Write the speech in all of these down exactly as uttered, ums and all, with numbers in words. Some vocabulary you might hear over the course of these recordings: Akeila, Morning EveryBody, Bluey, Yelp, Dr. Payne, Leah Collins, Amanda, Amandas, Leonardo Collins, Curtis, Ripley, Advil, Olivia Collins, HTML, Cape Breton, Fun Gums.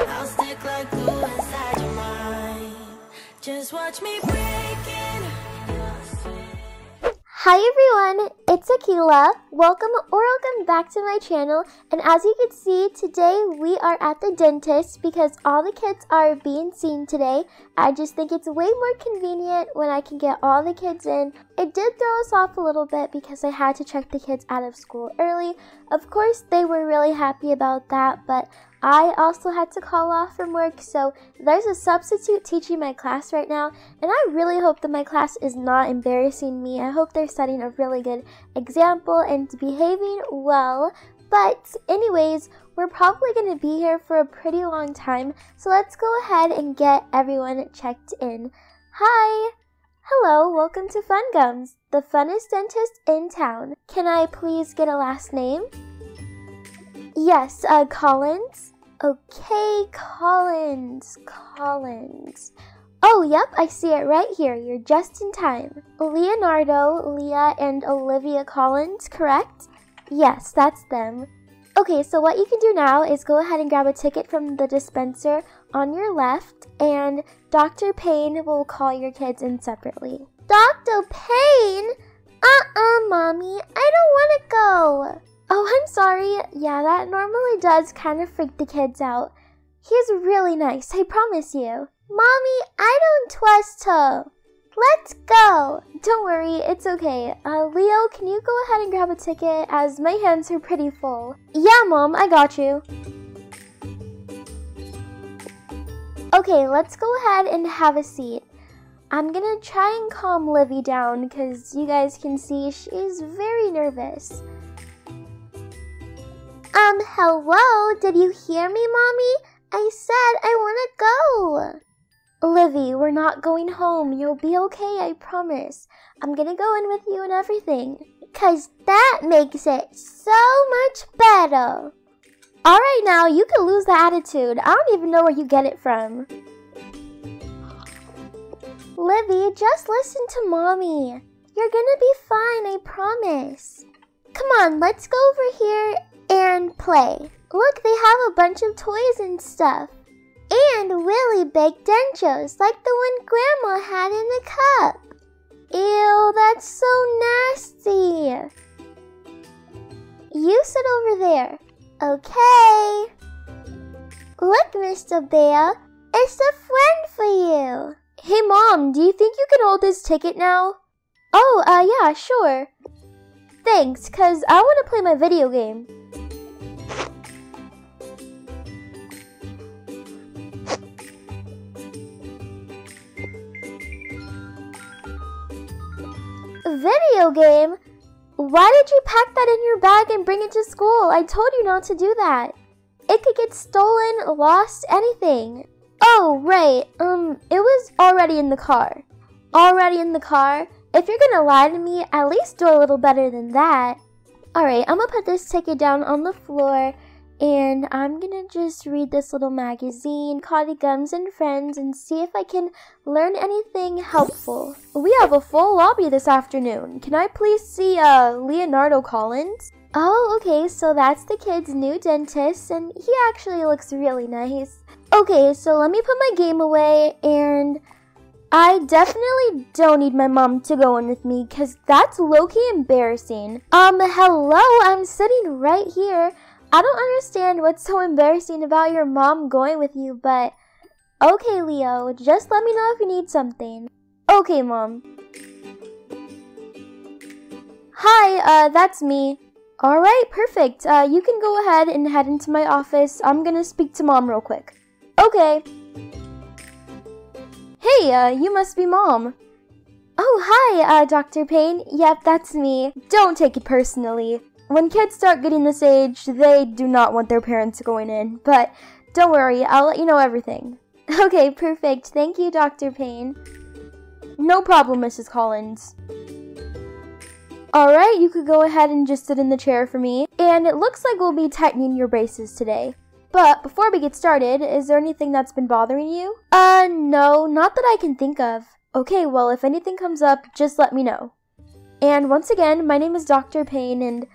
I'll stick like glue inside your mind. Just watch me break in your skin. Hi everyone, it's Akeila. Welcome or welcome back to my channel. And as you can see, today we are at the dentist because all the kids are being seen today. I just think it's way more convenient when I can get all the kids in. It did throw us off a little bit because I had to check the kids out of school early. Of course, they were really happy about that, but I also had to call off from work, so there's a substitute teaching my class right now, and I really hope that my class is not embarrassing me. I hope they're setting a really good example and behaving well. But anyways, we're probably going to be here for a pretty long time, so let's go ahead and get everyone checked in. Hi! Hello, welcome to Fun Gums, the funnest dentist in town. Can I please get a last name? Yes, uh, Collins. Okay, Collins, Collins. Oh, yep, I see it right here. You're just in time. Leonardo, Leah, and Olivia Collins, correct? Yes, that's them. Okay, so what you can do now is go ahead and grab a ticket from the dispenser on your left, and Doctor Payne will call your kids in separately. Doctor Payne? Uh-uh, Mommy, I don't want to go. Oh, I'm sorry. Yeah, that normally does kind of freak the kids out. He's really nice, I promise you. Mommy, I don't trust her. Let's go! Don't worry, it's okay. Uh, Leo, can you go ahead and grab a ticket as my hands are pretty full? Yeah, Mom, I got you. Okay, let's go ahead and have a seat. I'm gonna try and calm Livy down because you guys can see she's very nervous. Um, hello? Did you hear me, Mommy? I said I wanna go! Livy, we're not going home. You'll be okay, I promise. I'm gonna go in with you and everything. Cause that makes it so much better. Alright now, you can lose the attitude. I don't even know where you get it from. Livy, just listen to Mommy. You're gonna be fine, I promise. Come on, let's go over here and play. Look, they have a bunch of toys and stuff. And really big dentures, like the one Grandma had in the cup. Ew, that's so nasty. You sit over there. Okay. Look, Mister Bear, it's a friend for you. Hey, Mom, do you think you can hold this ticket now? Oh, uh, yeah, sure. Thanks, because I want to play my video game. Video game? Why did you pack that in your bag and bring it to school? I told you not to do that. It could get stolen, lost, anything. Oh, right. Um, it was already in the car. Already in the car? If you're gonna lie to me, at least do a little better than that. Alright, I'm gonna put this ticket down on the floor and I'm gonna just read this little magazine called Gums and Friends and see if I can learn anything helpful. We have a full lobby this afternoon. Can I please see uh, Leonardo Collins? Oh, okay, so that's the kid's new dentist and he actually looks really nice. Okay, so let me put my game away, and I definitely don't need my mom to go in with me because that's low-key embarrassing. Um, hello, I'm sitting right here. I don't understand what's so embarrassing about your mom going with you, but okay, Leo, just let me know if you need something. Okay, Mom. Hi, uh, that's me. Alright, perfect. Uh, you can go ahead and head into my office. I'm gonna speak to Mom real quick. Okay. Hey, uh, you must be Mom. Oh, hi, uh, Doctor Payne. Yep, that's me. Don't take it personally. When kids start getting this age, they do not want their parents going in, but don't worry, I'll let you know everything. Okay, perfect. Thank you, Doctor Payne. No problem, Missus Collins. Alright, you could go ahead and just sit in the chair for me, and it looks like we'll be tightening your braces today. But before we get started, is there anything that's been bothering you? Uh, no, not that I can think of. Okay, well, if anything comes up, just let me know. And once again, my name is Doctor Payne, and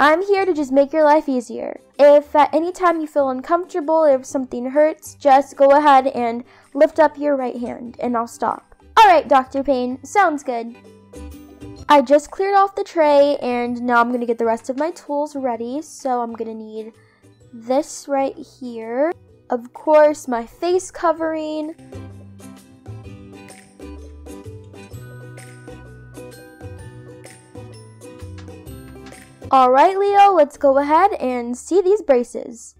I'm here to just make your life easier. If at any time you feel uncomfortable, if something hurts, just go ahead and lift up your right hand and I'll stop. Alright, Doctor Payne, sounds good. I just cleared off the tray and now I'm going to get the rest of my tools ready. So I'm going to need this right here. Of course, my face covering. Alright, Leo, let's go ahead and see these braces.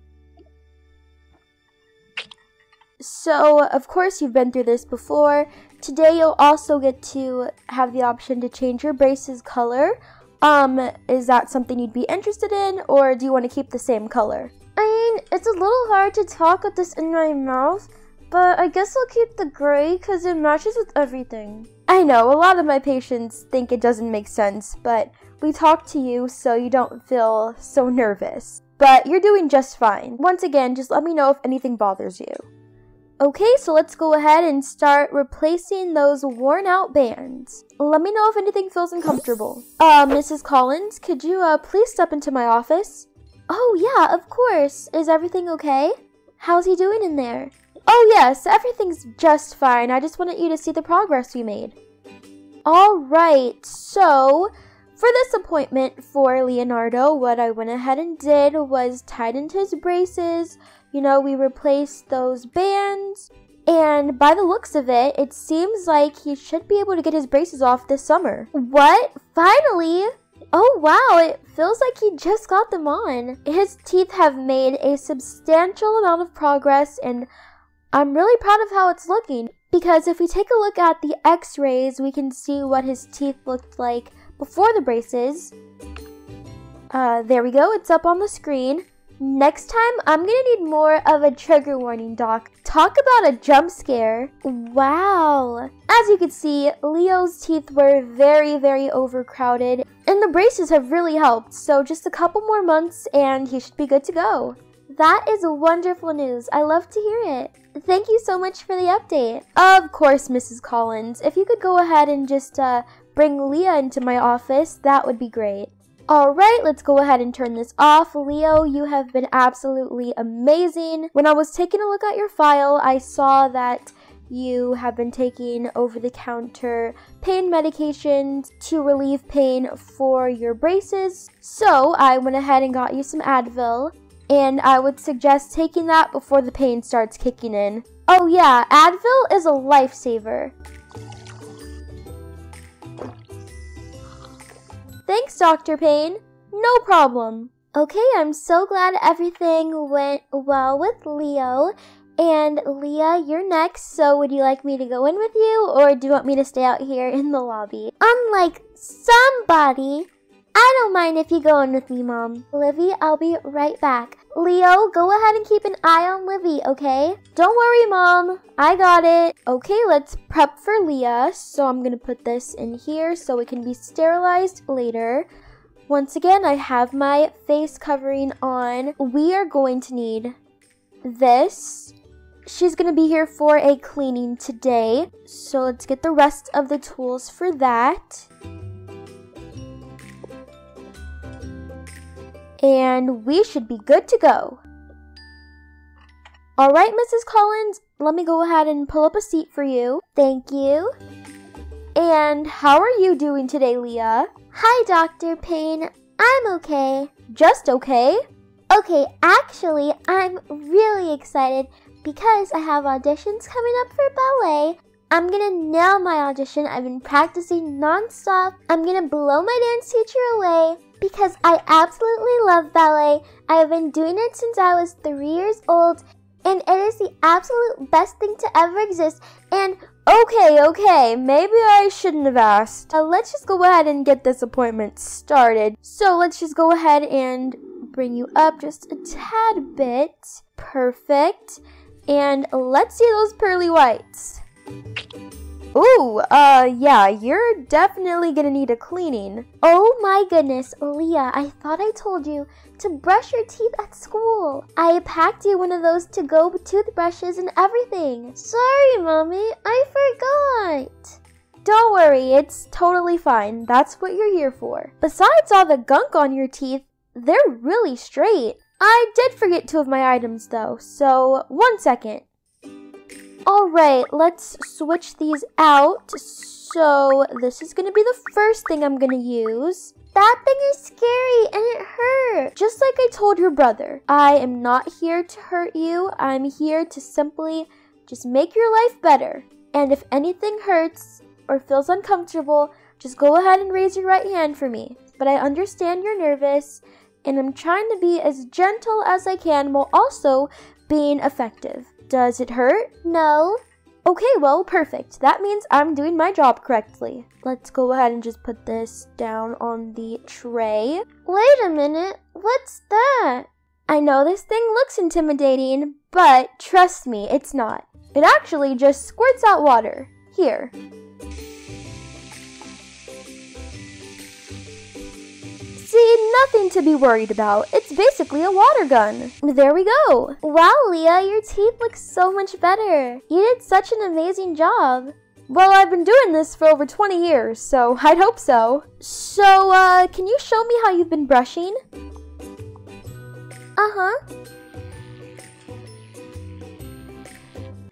So, of course, you've been through this before. Today, you'll also get to have the option to change your braces color. Um, is that something you'd be interested in, or do you want to keep the same color? I mean, it's a little hard to talk with this in my mouth, but I guess I'll keep the gray because it matches with everything. I know, a lot of my patients think it doesn't make sense, but we talk to you so you don't feel so nervous. But you're doing just fine. Once again, just let me know if anything bothers you. Okay, so let's go ahead and start replacing those worn out bands. Let me know if anything feels uncomfortable. Uh, Missus Collins, could you uh, please step into my office? Oh yeah, of course. Is everything okay? How's he doing in there? Oh yes, everything's just fine. I just wanted you to see the progress we made. All right, so for this appointment for Leonardo, what I went ahead and did was tightened his braces. You know, we replaced those bands. And by the looks of it, it seems like he should be able to get his braces off this summer. What? Finally? Oh wow, it feels like he just got them on. His teeth have made a substantial amount of progress and I'm really proud of how it's looking. Because if we take a look at the x-rays, we can see what his teeth looked like before the braces. Uh, there we go, it's up on the screen. Next time, I'm gonna need more of a trigger warning, Doc. Talk about a jump scare. Wow. As you can see, Leo's teeth were very, very overcrowded, and the braces have really helped, so just a couple more months and he should be good to go. That is wonderful news. I love to hear it. Thank you so much for the update. Of course, Missus Collins. If you could go ahead and just uh, bring Leah into my office, that would be great. Alright, let's go ahead and turn this off. Leo, you have been absolutely amazing. When I was taking a look at your file, I saw that you have been taking over-the-counter pain medications to relieve pain for your braces. So I went ahead and got you some Advil, and I would suggest taking that before the pain starts kicking in. Oh yeah, Advil is a lifesaver. Thanks, Doctor Payne. No problem. Okay, I'm so glad everything went well with Leo. And Leah, you're next, so would you like me to go in with you, or do you want me to stay out here in the lobby? Unlike somebody, I don't mind if you go in with me, Mom. Livy, I'll be right back. Leo, go ahead and keep an eye on Livy, okay? Don't worry, Mom. I got it. Okay, let's prep for Leah. So I'm going to put this in here so it can be sterilized later. Once again, I have my face covering on. We are going to need this. She's going to be here for a cleaning today. So let's get the rest of the tools for that. And we should be good to go. All right, Missus Collins, let me go ahead and pull up a seat for you. Thank you. And how are you doing today, Leah? Hi, Doctor Payne. I'm okay. Just okay? Okay, actually, I'm really excited because I have auditions coming up for ballet. I'm gonna nail my audition. I've been practicing non-stop. I'm gonna blow my dance teacher away. Because I absolutely love ballet. I have been doing it since I was three years old, and it is the absolute best thing to ever exist. And okay, okay, maybe I shouldn't have asked. Uh, let's just go ahead and get this appointment started. So let's just go ahead and bring you up just a tad bit. Perfect. And let's see those pearly whites. Ooh, uh, yeah, you're definitely gonna need a cleaning. Oh my goodness, Leah, I thought I told you to brush your teeth at school. I packed you one of those to-go toothbrushes and everything. Sorry, Mommy, I forgot. Don't worry, it's totally fine. That's what you're here for. Besides all the gunk on your teeth, They're really straight. I did forget two of my items though, so one second. Alright, let's switch these out. So this is gonna be the first thing I'm gonna use. That thing is scary and it hurt. Just like I told your brother, I am not here to hurt you. I'm here to simply just make your life better. And if anything hurts or feels uncomfortable, just go ahead and raise your right hand for me. But I understand you're nervous, and I'm trying to be as gentle as I can while also being effective. Does it hurt? No. Okay, well, perfect. That means I'm doing my job correctly. Let's go ahead and just put this down on the tray. Wait a minute, what's that? I know this thing looks intimidating, but trust me, it's not. It actually just squirts out water. Here. See, nothing to be worried about. It's basically a water gun. There we go. Wow, Leah, your teeth look so much better. You did such an amazing job. Well, I've been doing this for over twenty years, so I'd hope so. So, uh, can you show me how you've been brushing? Uh-huh.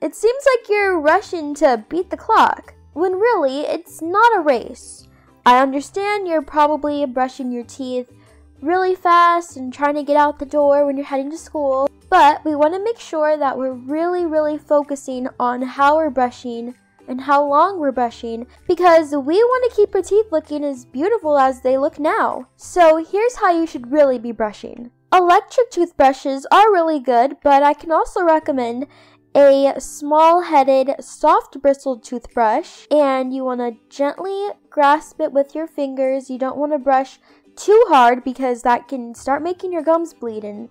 It seems like you're rushing to beat the clock, when really, it's not a race. I understand you're probably brushing your teeth really fast and trying to get out the door when you're heading to school, but we want to make sure that we're really, really focusing on how we're brushing and how long we're brushing, because we want to keep your teeth looking as beautiful as they look now. So here's how you should really be brushing. Electric toothbrushes are really good, but I can also recommend a small-headed, soft-bristled toothbrush, and you want to gently grasp it with your fingers. You don't want to brush too hard because that can start making your gums bleed, and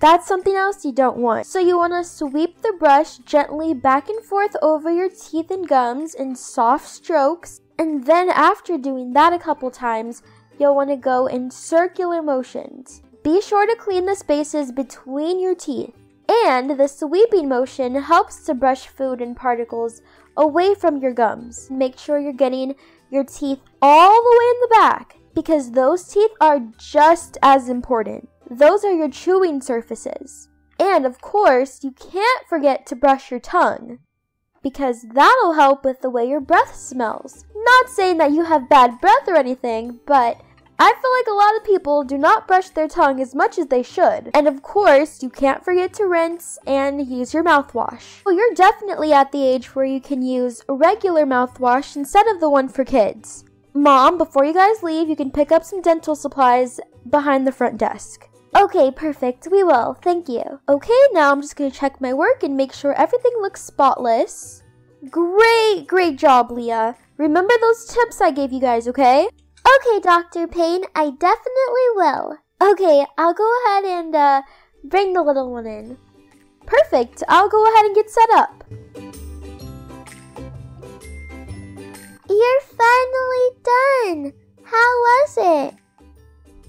that's something else you don't want. So you want to sweep the brush gently back and forth over your teeth and gums in soft strokes, and then after doing that a couple times, you'll want to go in circular motions. Be sure to clean the spaces between your teeth. And the sweeping motion helps to brush food and particles away from your gums. Make sure you're getting your teeth all the way in the back, because those teeth are just as important. Those are your chewing surfaces. And of course, you can't forget to brush your tongue, because that'll help with the way your breath smells. Not saying that you have bad breath or anything, but I feel like a lot of people do not brush their tongue as much as they should. And of course, you can't forget to rinse and use your mouthwash. Well, you're definitely at the age where you can use regular mouthwash instead of the one for kids. Mom, before you guys leave, you can pick up some dental supplies behind the front desk. Okay, perfect. We will. Thank you. Okay, now I'm just going to check my work and make sure everything looks spotless. Great, great job, Leah. Remember those tips I gave you guys, okay? Okay, Doctor Payne, I definitely will. Okay, I'll go ahead and uh, bring the little one in. Perfect, I'll go ahead and get set up. You're finally done. How was it?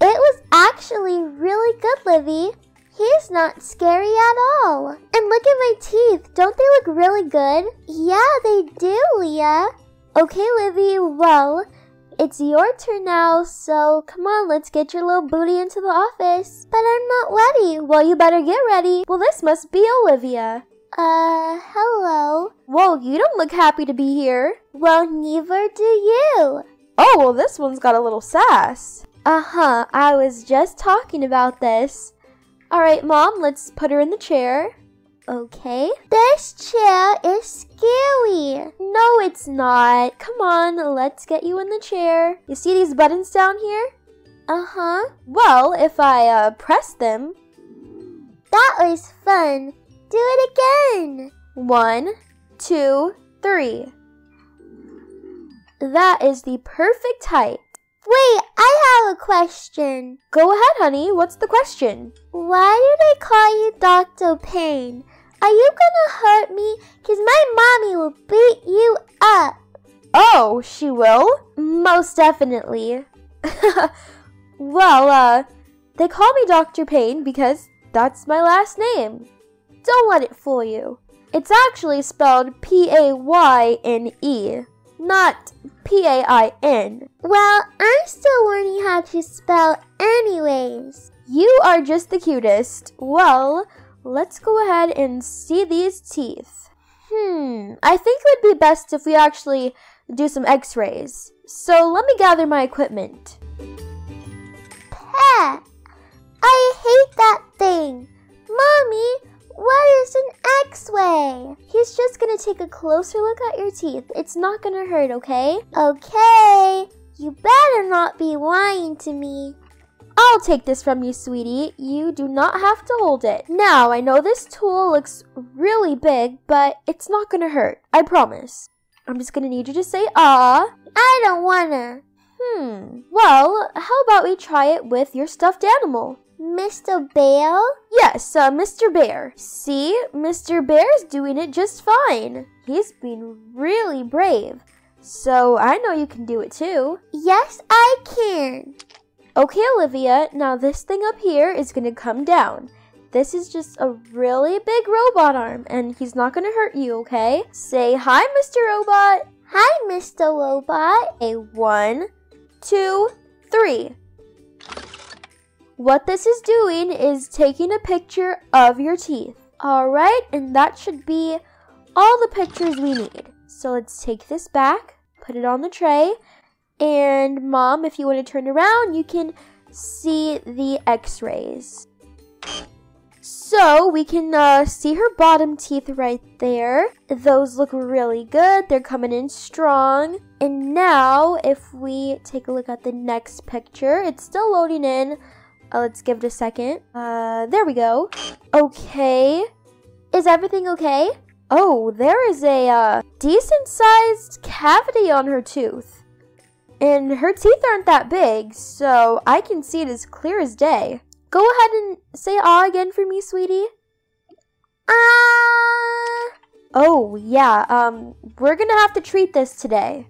It was actually really good, Livy. He's not scary at all. And look at my teeth. Don't they look really good? Yeah, they do, Leah. Okay, Livy, well, it's your turn now, so come on, let's get your little booty into the office. But I'm not ready. Well, you better get ready. Well, this must be Olivia. Uh, hello. Whoa, you don't look happy to be here. Well, neither do you. Oh, well, this one's got a little sass. Uh-huh, I was just talking about this. All right, Mom, let's put her in the chair. Okay. This chair is scary. No, it's not. Come on, let's get you in the chair. You see these buttons down here? Uh-huh. Well, if I uh, press them. That was fun. Do it again. One, two, three. That is the perfect height. Wait, I have a question. Go ahead, honey. What's the question? Why do they call you Doctor Payne? Are you gonna hurt me? Cause my mommy will beat you up. Oh, she will? Most definitely. Well, uh, they call me Doctor Payne because that's my last name. Don't let it fool you. It's actually spelled P A Y N E, not P A I N. Well, I'm still learning how to spell anyways. You are just the cutest. Well, let's go ahead and see these teeth. Hmm, I think it would be best if we actually do some x-rays. So let me gather my equipment. Pah! I hate that thing! Mommy, what is an x-ray? He's just gonna take a closer look at your teeth. It's not gonna hurt, okay? Okay, you better not be lying to me. I'll take this from you, sweetie. You do not have to hold it. Now, I know this tool looks really big, but it's not gonna hurt. I promise. I'm just gonna need you to say, ah. I don't wanna. Hmm. Well, how about we try it with your stuffed animal? Mister Bear? Yes, uh, Mister Bear. See? Mister Bear's doing it just fine. He's been really brave. So, I know you can do it too. Yes, I can. Okay, Olivia, now this thing up here is going to come down. This is just a really big robot arm, and he's not going to hurt you, okay? Say hi, Mister Robot. Hi, Mister Robot. A one, two, three. What this is doing is taking a picture of your teeth. All right, and that should be all the pictures we need. So let's take this back, put it on the tray, and Mom, if you want to turn around, you can see the x-rays. So we can uh, see her bottom teeth right there. Those look really good. They're coming in strong. And now if we take a look at the next picture, it's still loading in. Uh, let's give it a second. Uh, there we go. Okay. Is everything okay? Oh, there is a uh, decent-sized cavity on her tooth. And her teeth aren't that big, so I can see it as clear as day. Go ahead and say ah again for me, sweetie. Ah! Oh, yeah, um, we're gonna have to treat this today.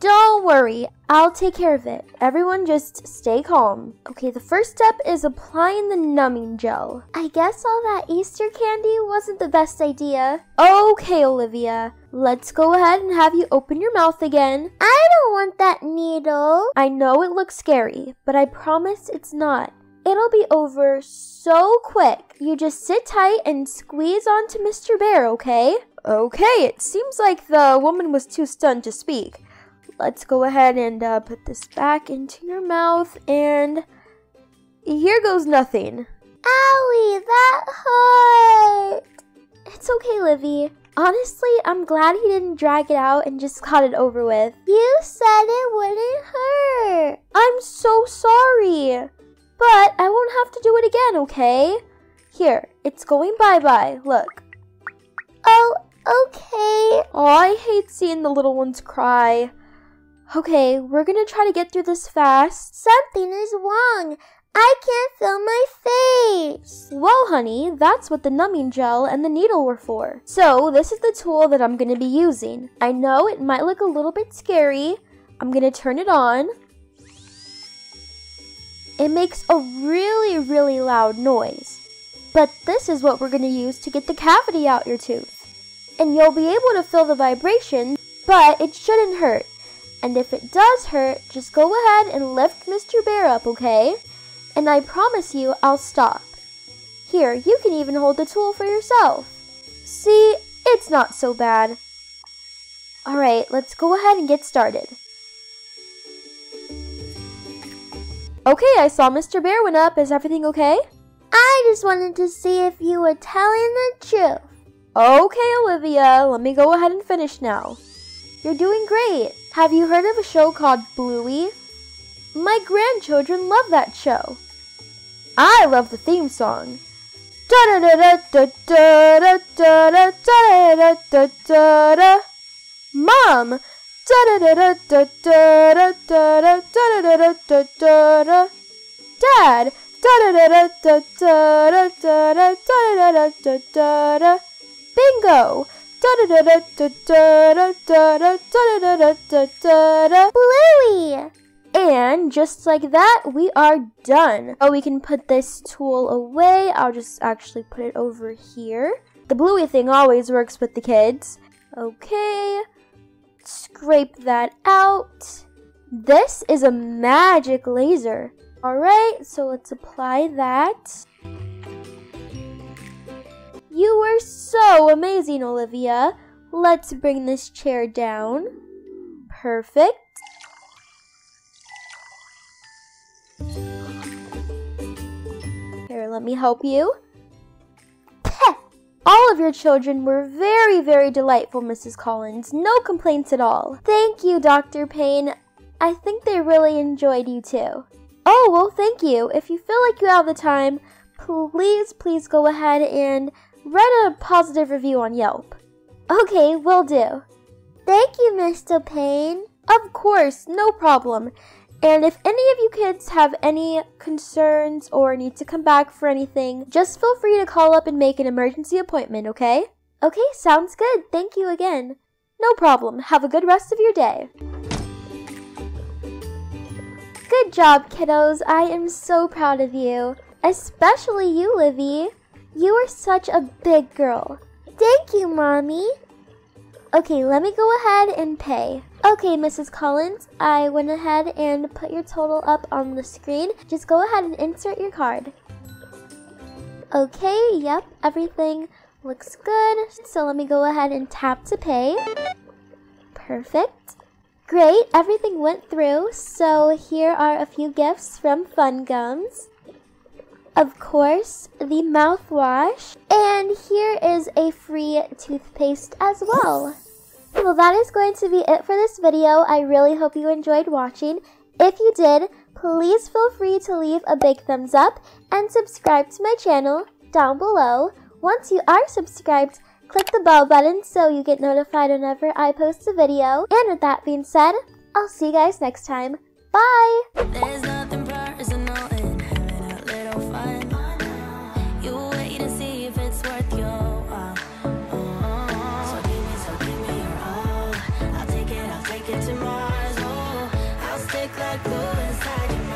Don't worry, I'll take care of it. Everyone just stay calm. Okay, the first step is applying the numbing gel. I guess all that Easter candy wasn't the best idea. Okay, Olivia. Let's go ahead and have you open your mouth again. I don't want that needle. I know it looks scary, but I promise it's not. It'll be over so quick. You just sit tight and squeeze onto Mister Bear, okay? Okay, it seems like the woman was too stunned to speak. Let's go ahead and uh, put this back into your mouth, and here goes nothing. Owie, that hurt. It's okay, Livy. Honestly, I'm glad he didn't drag it out and just got it over with. You said it wouldn't hurt. I'm so sorry, but I won't have to do it again, okay? Here, it's going bye-bye, look. Oh, okay. Oh, I hate seeing the little ones cry. Okay, we're gonna try to get through this fast. Something is wrong. I can't feel my face. Well, honey, that's what the numbing gel and the needle were for. So, this is the tool that I'm gonna be using. I know it might look a little bit scary. I'm gonna turn it on. It makes a really, really loud noise. But this is what we're gonna use to get the cavity out your tooth. And you'll be able to feel the vibration, but it shouldn't hurt. And if it does hurt, just go ahead and lift Mister Bear up, okay? And I promise you, I'll stop. Here, you can even hold the tool for yourself. See, it's not so bad. Alright, let's go ahead and get started. Okay, I saw Mister Bear went up. Is everything okay? I just wanted to see if you were telling the truth. Okay, Olivia, let me go ahead and finish now. You're doing great. Have you heard of a show called Bluey? My grandchildren love that show. I love the theme song. Mom! Dad! Bingo! Bluey! And just like that, we are done. Oh, we can put this tool away. I'll just actually put it over here. The Bluey thing always works with the kids. Okay, scrape that out. This is a magic laser. All right, so let's apply that. You were so amazing, Olivia. Let's bring this chair down. Perfect. Here, let me help you. All of your children were very, very delightful, Missus Collins. No complaints at all. Thank you, Doctor Payne. I think they really enjoyed you too. Oh, well, thank you. If you feel like you have the time, please, please go ahead and write a positive review on Yelp. Okay, will do. Thank you, Mister Payne. Of course, no problem. And if any of you kids have any concerns or need to come back for anything, just feel free to call up and make an emergency appointment, okay? Okay, sounds good. Thank you again. No problem. Have a good rest of your day. Good job, kiddos. I am so proud of you. Especially you, Livy. You are such a big girl. Thank you, Mommy. Okay, let me go ahead and pay. Okay, Missus Collins, I went ahead and put your total up on the screen. Just go ahead and insert your card. Okay, yep, everything looks good. So let me go ahead and tap to pay. Perfect. Great, everything went through. So here are a few gifts from Fun Gums. Of course, the mouthwash. And here is a free toothpaste as well. Well, that is going to be it for this video. I really hope you enjoyed watching. If you did, please feel free to leave a big thumbs up and subscribe to my channel down below. Once you are subscribed, click the bell button so you get notified whenever I post a video. And with that being said, I'll see you guys next time. Bye! There's nothing personal in having a little fun. You wait and see if it's worth your while. I'll take it, I'll take it to Mars. Oh, I'll stick like glue inside you.